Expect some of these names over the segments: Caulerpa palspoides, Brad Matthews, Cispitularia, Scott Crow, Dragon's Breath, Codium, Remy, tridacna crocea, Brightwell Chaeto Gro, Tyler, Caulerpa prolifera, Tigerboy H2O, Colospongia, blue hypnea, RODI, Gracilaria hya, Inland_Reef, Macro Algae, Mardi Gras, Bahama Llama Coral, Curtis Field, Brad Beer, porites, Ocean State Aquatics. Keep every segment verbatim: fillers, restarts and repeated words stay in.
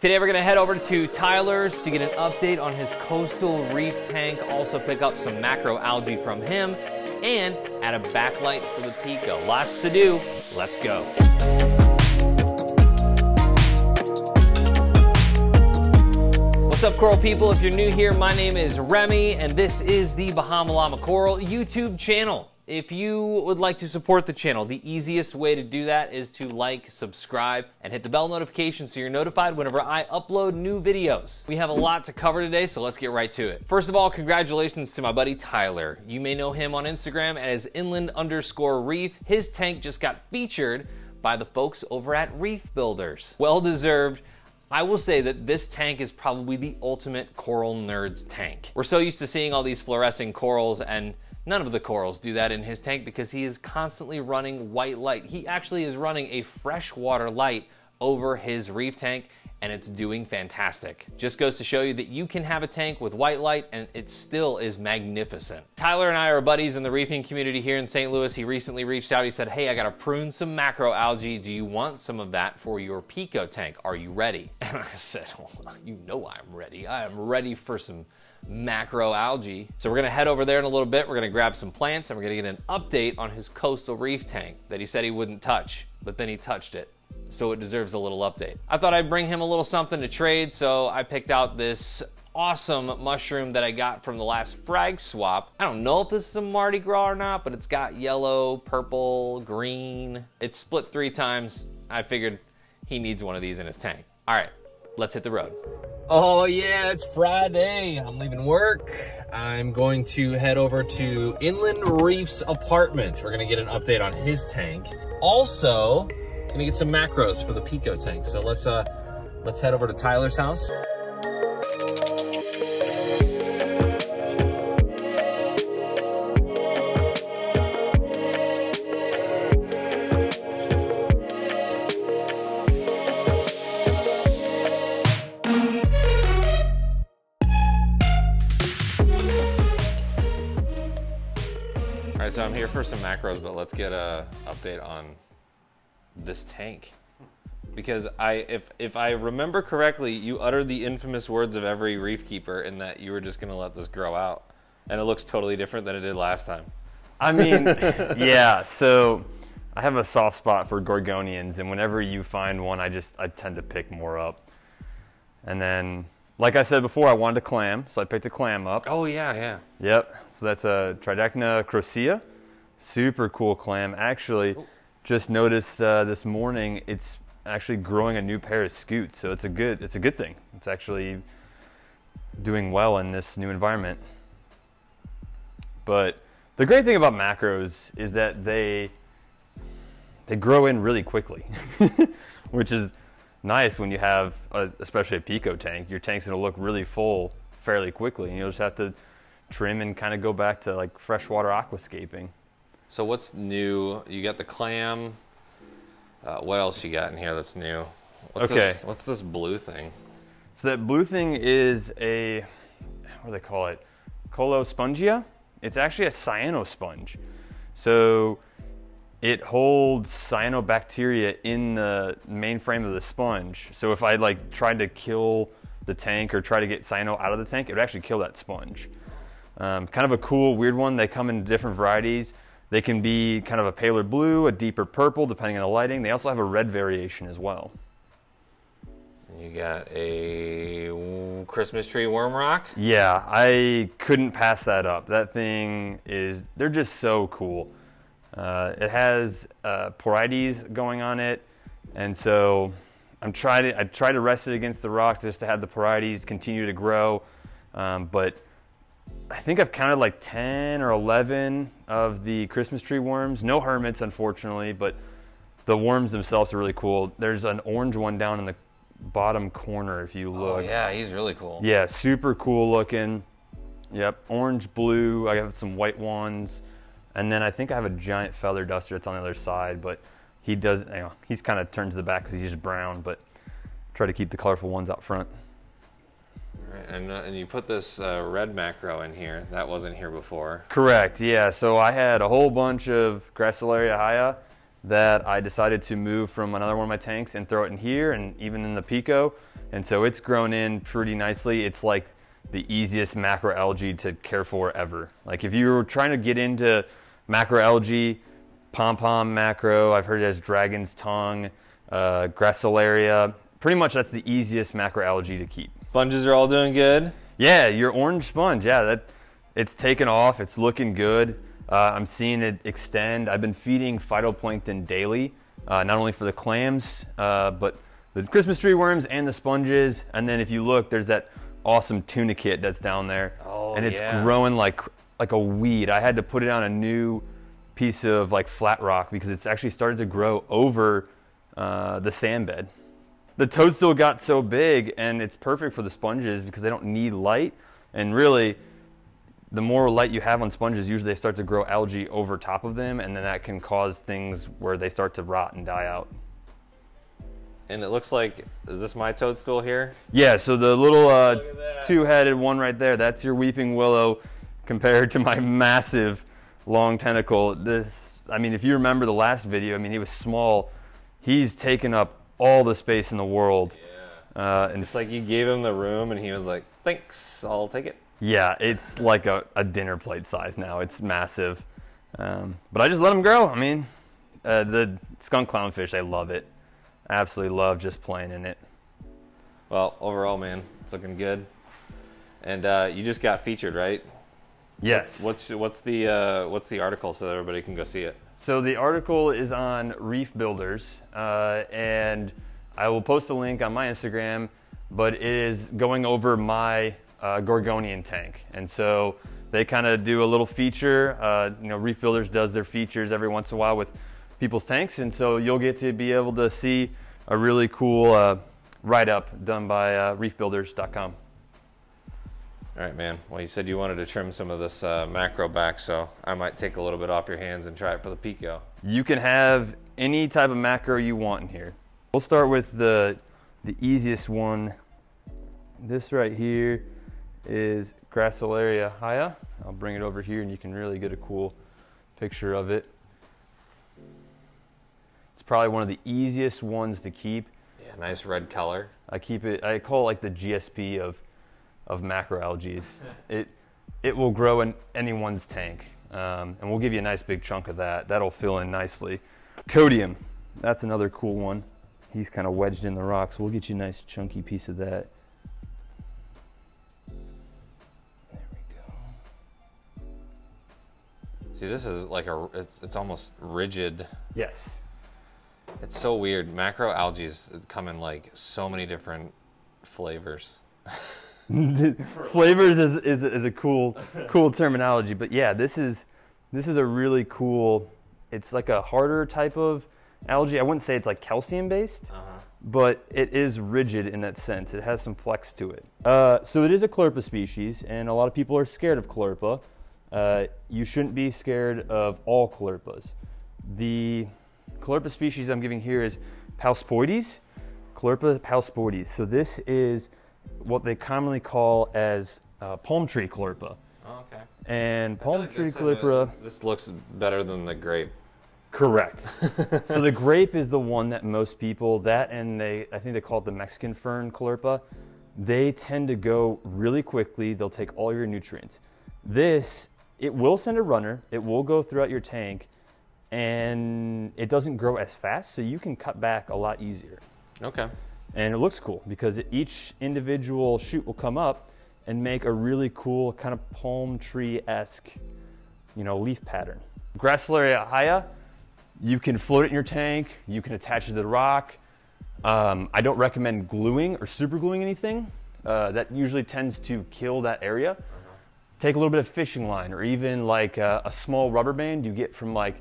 Today we're gonna head over to Tyler's to get an update on his coastal reef tank, also pick up some macroalgae from him, and add a backlight for the pico. Lots to do, let's go. What's up, coral people? If you're new here, my name is Remy, and this is the Bahama Llama Coral YouTube channel. If you would like to support the channel, the easiest way to do that is to like, subscribe, and hit the bell notification so you're notified whenever I upload new videos. We have a lot to cover today, so let's get right to it. First of all, congratulations to my buddy Tyler. You may know him on Instagram as inland underscore reef. His tank just got featured by the folks over at Reef Builders. Well deserved. I will say that this tank is probably the ultimate coral nerd's tank. We're so used to seeing all these fluorescing corals, and none of the corals do that in his tank because he is constantly running white light. He actually is running a freshwater light over his reef tank, and it's doing fantastic. Just goes to show you that you can have a tank with white light and it still is magnificent. Tyler and I are buddies in the reefing community here in Saint Louis. He recently reached out, he said, hey, I gotta prune some macroalgae. Do you want some of that for your pico tank? Are you ready? And I said, well, you know I'm ready. I am ready for some macroalgae. So we're gonna head over there in a little bit. We're gonna grab some plants and we're gonna get an update on his coastal reef tank that he said he wouldn't touch, but then he touched it. So it deserves a little update. I thought I'd bring him a little something to trade, so I picked out this awesome mushroom that I got from the last frag swap. I don't know if this is a Mardi Gras or not, but it's got yellow, purple, green. It's split three times. I figured he needs one of these in his tank. All right, let's hit the road. Oh yeah, it's Friday. I'm leaving work. I'm going to head over to Inland Reef's apartment. We're gonna get an update on his tank. Also, gonna get some macros for the pico tank. So let's uh let's head over to Tyler's house. All right, so I'm here for some macros, but let's get a update on this tank, because I if if I remember correctly, you uttered the infamous words of every reef keeper in that you were just gonna let this grow out, and it looks totally different than it did last time. I mean, yeah, so I have a soft spot for gorgonians, and whenever you find one, I just I tend to pick more up. And then, like I said before, I wanted a clam, so I picked a clam up. Oh yeah, yeah. Yep, so that's a Tridacna crocea, super cool clam. Actually, ooh, just noticed uh, this morning it's actually growing a new pair of scutes, so it's a good it's a good thing. It's actually doing well in this new environment. But the great thing about macros is that they they grow in really quickly, which is nice when you have a, especially a pico tank. Your tank's gonna look really full fairly quickly, and you'll just have to trim and kind of go back to like freshwater aquascaping. So what's new? You got the clam. Uh, what else you got in here that's new? What's okay. This, what's this blue thing? So that blue thing is a, what do they call it? Colospongia. It's actually a cyano sponge. So it holds cyanobacteria in the main frame of the sponge. So if I like tried to kill the tank or try to get cyano out of the tank, it would actually kill that sponge. Um, kind of a cool, weird one. They come in different varieties. They can be kind of a paler blue, a deeper purple, depending on the lighting. They also have a red variation as well. You got a Christmas tree worm rock? Yeah, I couldn't pass that up. That thing is, they're just so cool. Uh, it has uh, porites going on it. And so I'm trying to, I try to rest it against the rocks just to have the porites continue to grow. Um, but I think I've counted like ten or eleven of the Christmas tree worms. No hermits, unfortunately, but the worms themselves are really cool. There's an orange one down in the bottom corner if you look. Oh yeah, he's really cool. Yeah, super cool looking. Yep, orange, blue, I have some white ones. And then I think I have a giant feather duster that's on the other side, but he doesn't, you know, he's kind of turned to the back because he's just brown, but try to keep the colorful ones out front. Right, and, uh, and you put this uh, red macro in here. That wasn't here before. Correct, yeah. So I had a whole bunch of Gracilaria hya that I decided to move from another one of my tanks and throw it in here and even in the Pico. And so it's grown in pretty nicely. It's like the easiest macroalgae to care for ever. Like if you were trying to get into macroalgae, pom-pom macro, I've heard it as dragon's tongue, uh, Gracilaria, pretty much that's the easiest macroalgae to keep. Sponges are all doing good? Yeah, your orange sponge, yeah, that it's taken off, it's looking good. Uh, I'm seeing it extend. I've been feeding phytoplankton daily, uh, not only for the clams, uh, but the Christmas tree worms and the sponges. And then if you look, there's that awesome tunicate that's down there. Oh, and it's yeah. growing like like a weed. I had to put it on a new piece of like flat rock because it's actually started to grow over uh, the sand bed. The toadstool got so big and it's perfect for the sponges because they don't need light. And really, the more light you have on sponges, usually they start to grow algae over top of them, and then that can cause things where they start to rot and die out. And it looks like, is this my toadstool here? Yeah, so the little uh, two-headed one right there, that's your weeping willow compared to my massive long tentacle. This, I mean, if you remember the last video, I mean, he was small. He's taken up all the space in the world. Yeah. Uh, and it's like you gave him the room and he was like, thanks, I'll take it. Yeah, it's like a, a dinner plate size now. It's massive. Um, but I just let them grow. I mean, uh, the skunk clownfish, I love it. Absolutely love just playing in it. Well, overall, man, it's looking good. And uh, you just got featured, right? Yes. What's, what's, the, uh, what's the article so that everybody can go see it? So the article is on Reef Builders, uh, and I will post a link on my Instagram, but it is going over my Uh, Gorgonian tank, and so they kind of do a little feature. Uh, you know, Reef Builders does their features every once in a while with people's tanks, and so you'll get to be able to see a really cool uh, write-up done by uh, reef builders dot com. All right, man. Well, you said you wanted to trim some of this uh, macro back, so I might take a little bit off your hands and try it for the Pico. You can have any type of macro you want in here. We'll start with the the easiest one. This right here is Gracilaria hya. I'll bring it over here and you can really get a cool picture of it. It's probably one of the easiest ones to keep. Yeah, nice red color. I keep it, I call it like the G S P of of macroalgae. it it will grow in anyone's tank, um, and we'll give you a nice big chunk of that. That'll fill in nicely. Codium, that's another cool one. He's kind of wedged in the rocks. We'll get you a nice chunky piece of that. See, this is like a, it's, it's almost rigid. Yes. It's so weird. Macroalgae come in like so many different flavors. Flavors is, is, is a cool, cool terminology, but yeah, this is, this is a really cool, it's like a harder type of algae. I wouldn't say it's like calcium based, uh-huh. but it is rigid in that sense. It has some flex to it. Uh, so it is a Caulerpa species, and a lot of people are scared of Caulerpa. Uh, you shouldn't be scared of all Caulerpas. The Caulerpa species I'm giving here is Palspoides, Caulerpa palspoides. So this is what they commonly call as uh, palm tree Caulerpa. Oh, okay. And palm like tree Caulerpa. This looks better than the grape. Correct. So the grape is the one that most people, that and they, I think they call it the Mexican fern Caulerpa. They tend to go really quickly. They'll take all your nutrients. This, it will send a runner, it will go throughout your tank, and it doesn't grow as fast, so you can cut back a lot easier. Okay. And it looks cool because each individual shoot will come up and make a really cool kind of palm tree-esque, you know, leaf pattern. Gracilaria hya, you can float it in your tank, you can attach it to the rock. Um, I don't recommend gluing or super gluing anything. Uh, that usually tends to kill that area. Take a little bit of fishing line or even like a, a small rubber band you get from like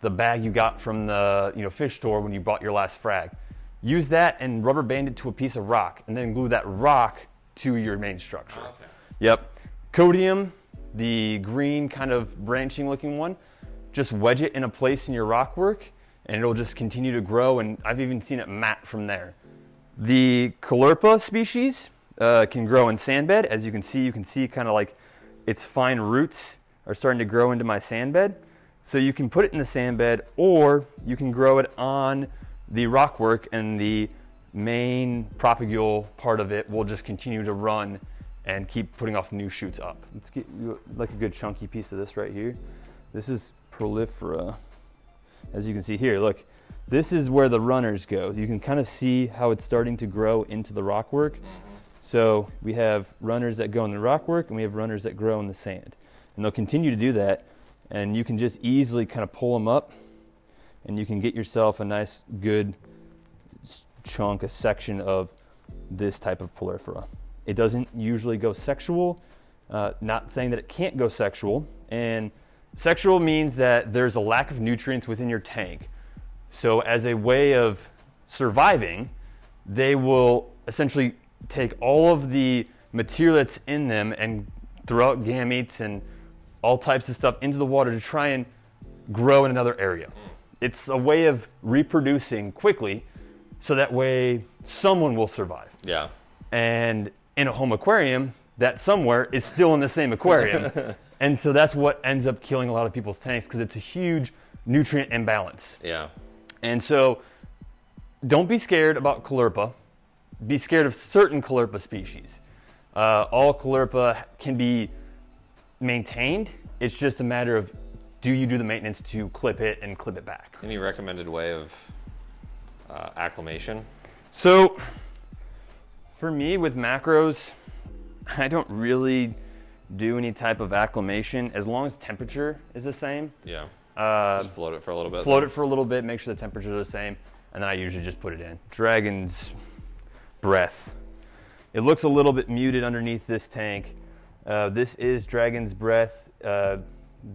the bag you got from the you know fish store when you bought your last frag. Use that and rubber band it to a piece of rock and then glue that rock to your main structure. Oh, okay. Yep. Codium, the green kind of branching looking one, just wedge it in a place in your rock work and it'll just continue to grow, and I've even seen it mat from there. The Caulerpa species uh, can grow in sand bed. As you can see, you can see kind of like its fine roots are starting to grow into my sand bed. So you can put it in the sand bed, or you can grow it on the rockwork, and the main propagule part of it will just continue to run and keep putting off new shoots up. Let's get you like a good chunky piece of this right here. This is prolifera. As you can see here, look, this is where the runners go. You can kind of see how it's starting to grow into the rockwork. So we have runners that go in the rockwork, and we have runners that grow in the sand. And they'll continue to do that, and you can just easily kind of pull them up, and you can get yourself a nice good chunk, a section of this type of prolifera. It doesn't usually go sexual, uh, not saying that it can't go sexual. And sexual means that there's a lack of nutrients within your tank. So as a way of surviving, they will essentially take all of the material that's in them and throw out gametes and all types of stuff into the water to try and grow in another area. It's a way of reproducing quickly so that way someone will survive. Yeah. And in a home aquarium, that somewhere is still in the same aquarium. And so that's what ends up killing a lot of people's tanks, because it's a huge nutrient imbalance. Yeah. And so don't be scared about Caulerpa. Be scared of certain Caulerpa species. Uh, all Caulerpa can be maintained. It's just a matter of, do you do the maintenance to clip it and clip it back? Any recommended way of uh, acclimation? So for me with macros, I don't really do any type of acclimation as long as temperature is the same. Yeah. Uh, just float it for a little bit. Float then. it for a little bit, make sure the temperatures are the same, and then I usually just put it in. Dragon's Breath. It looks a little bit muted underneath this tank. Uh, this is Dragon's Breath. Uh,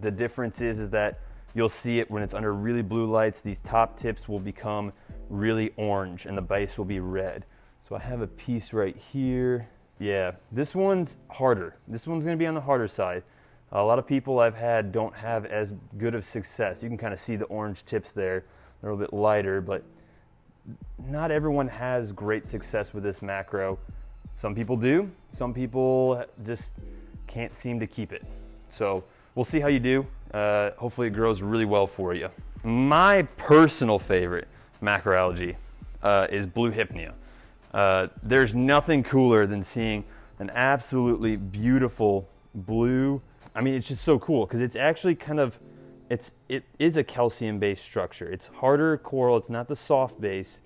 the difference is, is that you'll see it when it's under really blue lights. These top tips will become really orange, and the base will be red. So I have a piece right here. Yeah, this one's harder. This one's gonna be on the harder side. A lot of people I've had don't have as good of success. You can kind of see the orange tips there. They're a little bit lighter, but not everyone has great success with this macro. Some people do, some people just can't seem to keep it. So we'll see how you do. Uh, hopefully it grows really well for you. My personal favorite macroalgae uh, is blue hypnea. Uh, there's nothing cooler than seeing an absolutely beautiful blue. I mean, it's just so cool because it's actually kind of, it's, it is a calcium-based structure. It's harder coral, it's not the soft base,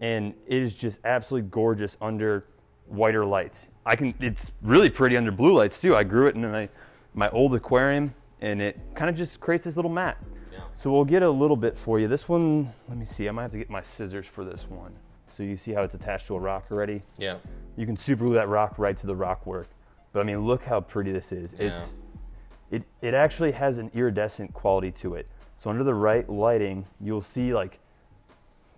and it is just absolutely gorgeous under whiter lights. I can, it's really pretty under blue lights too. I grew it in my, my old aquarium, and it kind of just creates this little mat. Yeah. So we'll get a little bit for you. This one, let me see, I might have to get my scissors for this one. So you see how it's attached to a rock already? Yeah. You can super glue that rock right to the rock work. But I mean, look how pretty this is. Yeah. It's, it, it actually has an iridescent quality to it. So under the right lighting, you'll see like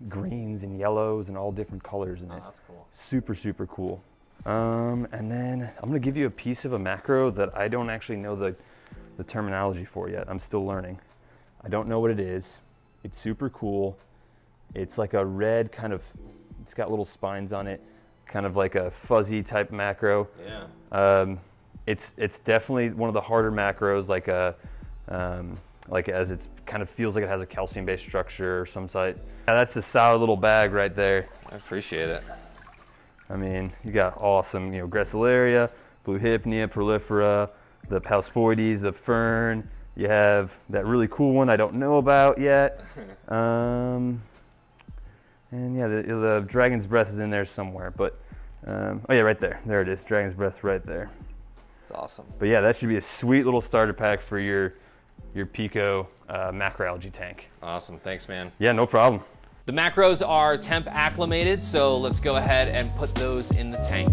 greens and yellows and all different colors in oh, it. That's cool. Super, super cool. Um, and then I'm gonna give you a piece of a macro that I don't actually know the, the terminology for yet. I'm still learning. I don't know what it is. It's super cool. It's like a red kind of, it's got little spines on it, kind of like a fuzzy type macro. Yeah. Um, it's it's definitely one of the harder macros, like a um, like as it's kind of feels like it has a calcium-based structure or some site. Yeah, that's a sour little bag right there. I appreciate it. I mean, you got awesome, you know, Gracilaria, blue hypnea, prolifera, the Palspoides, the fern. You have that really cool one I don't know about yet. Um, And yeah, the, the Dragon's Breath is in there somewhere, but, um, oh yeah, right there. There it is, Dragon's Breath right there. That's awesome. But yeah, that should be a sweet little starter pack for your, your Pico uh, macroalgae tank. Awesome, thanks man. Yeah, no problem. The macros are temp acclimated, so let's go ahead and put those in the tank.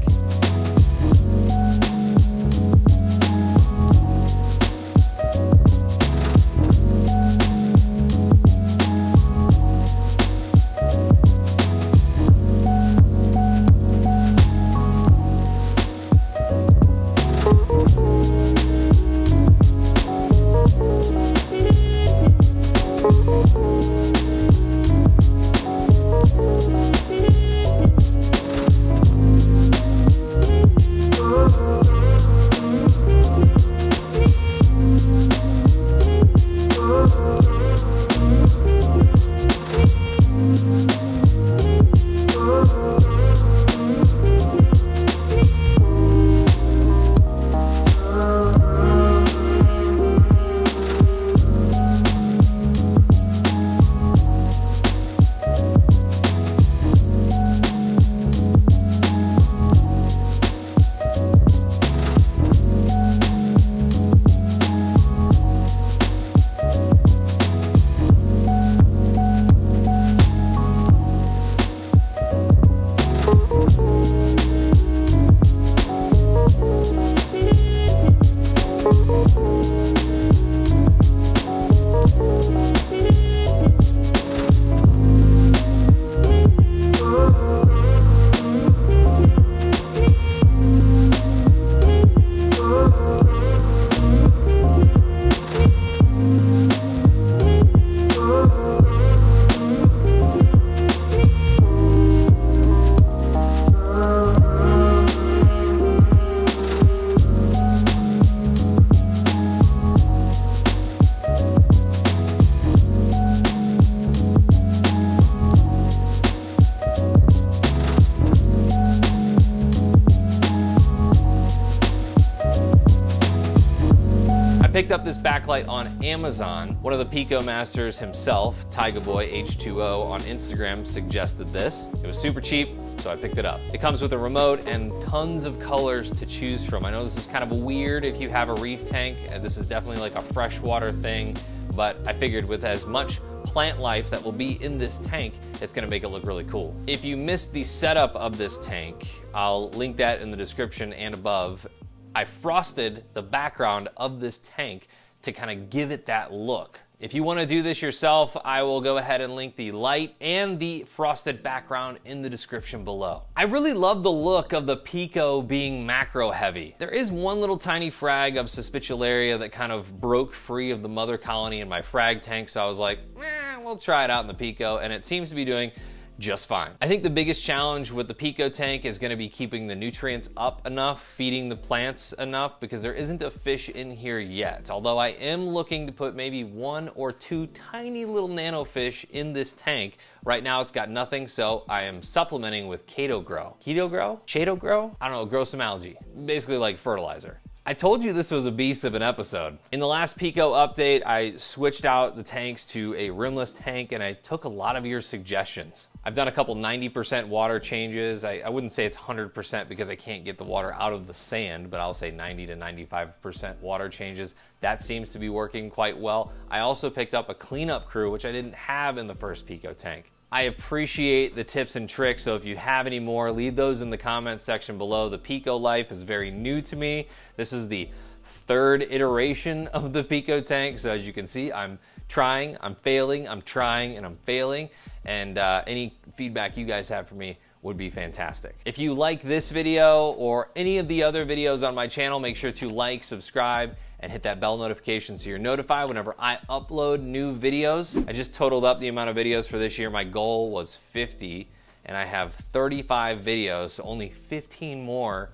picked up this backlight on Amazon. One of the Pico masters himself, Tigerboy H two O on Instagram, suggested this. It was super cheap, so I picked it up. It comes with a remote and tons of colors to choose from. I know this is kind of weird if you have a reef tank, and this is definitely like a freshwater thing, but I figured with as much plant life that will be in this tank, it's gonna make it look really cool. If you missed the setup of this tank, I'll link that in the description and above. I frosted the background of this tank to kind of give it that look. If you want to do this yourself, I will go ahead and link the light and the frosted background in the description below. I really love the look of the Pico being macro heavy. There is one little tiny frag of Cispitularia that kind of broke free of the mother colony in my frag tank, so I was like, eh, we'll try it out in the Pico, and it seems to be doing just fine. I think the biggest challenge with the Pico tank is gonna be keeping the nutrients up enough, feeding the plants enough, because there isn't a fish in here yet. Although I am looking to put maybe one or two tiny little nano fish in this tank. Right now it's got nothing, so I am supplementing with Chaeto Gro. Chaeto Gro? Chaeto Gro? I don't know, grow some algae. Basically like fertilizer. I told you this was a beast of an episode. In the last Pico update, I switched out the tanks to a rimless tank, and I took a lot of your suggestions. I've done a couple ninety percent water changes. I, I wouldn't say it's one hundred percent because I can't get the water out of the sand, but I'll say ninety to ninety-five percent water changes. That seems to be working quite well. I also picked up a cleanup crew, which I didn't have in the first Pico tank. I appreciate the tips and tricks, so if you have any more, leave those in the comments section below. The Pico life is very new to me. This is the third iteration of the Pico tank, so as you can see, I'm trying, I'm failing, I'm trying, and I'm failing, and uh, any feedback you guys have for me would be fantastic. If you like this video or any of the other videos on my channel, make sure to like, subscribe, and hit that bell notification so you're notified whenever I upload new videos. I just totaled up the amount of videos for this year. My goal was fifty, and I have thirty-five videos, so only fifteen more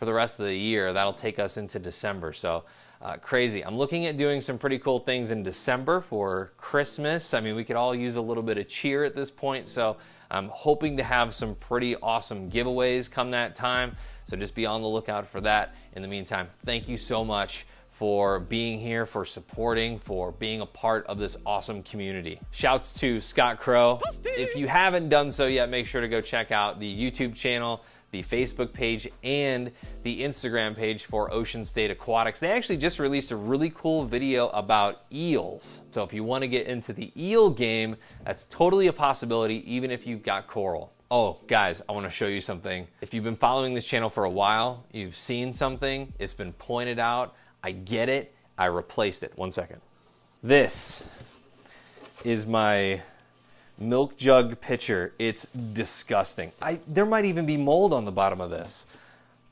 for the rest of the year. That'll take us into December, so uh, crazy. I'm looking at doing some pretty cool things in December for Christmas. I mean, we could all use a little bit of cheer at this point, so I'm hoping to have some pretty awesome giveaways come that time, so just be on the lookout for that. In the meantime, thank you so much for being here, for supporting, for being a part of this awesome community. Shouts to Scott Crow. If you haven't done so yet, make sure to go check out the YouTube channel, the Facebook page, and the Instagram page for Ocean State Aquatics. They actually just released a really cool video about eels. So if you wanna get into the eel game, that's totally a possibility, even if you've got coral. Oh, guys, I wanna show you something. If you've been following this channel for a while, you've seen something, it's been pointed out, I get it, I replaced it. One second. This is my milk jug pitcher. It's disgusting. I, there might even be mold on the bottom of this.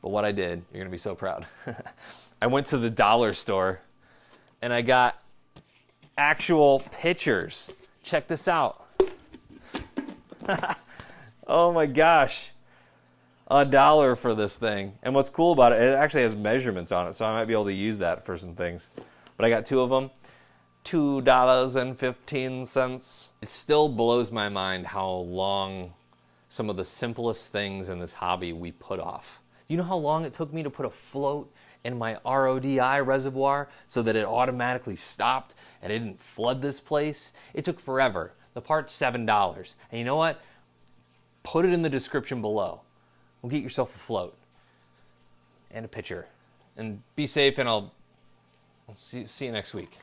But what I did, you're gonna be so proud. I went to the dollar store and I got actual pitchers. Check this out. Oh my gosh. A dollar for this thing. And what's cool about it, it actually has measurements on it, so I might be able to use that for some things. But I got two of them. two dollars and fifteen cents. It still blows my mind how long some of the simplest things in this hobby we put off. You know how long it took me to put a float in my R O D I reservoir so that it automatically stopped and it didn't flood this place? It took forever. The part's seven dollars. And you know what? Put it in the description below. We'll get yourself a float and a pitcher. And be safe, and I'll, I'll see, see you next week.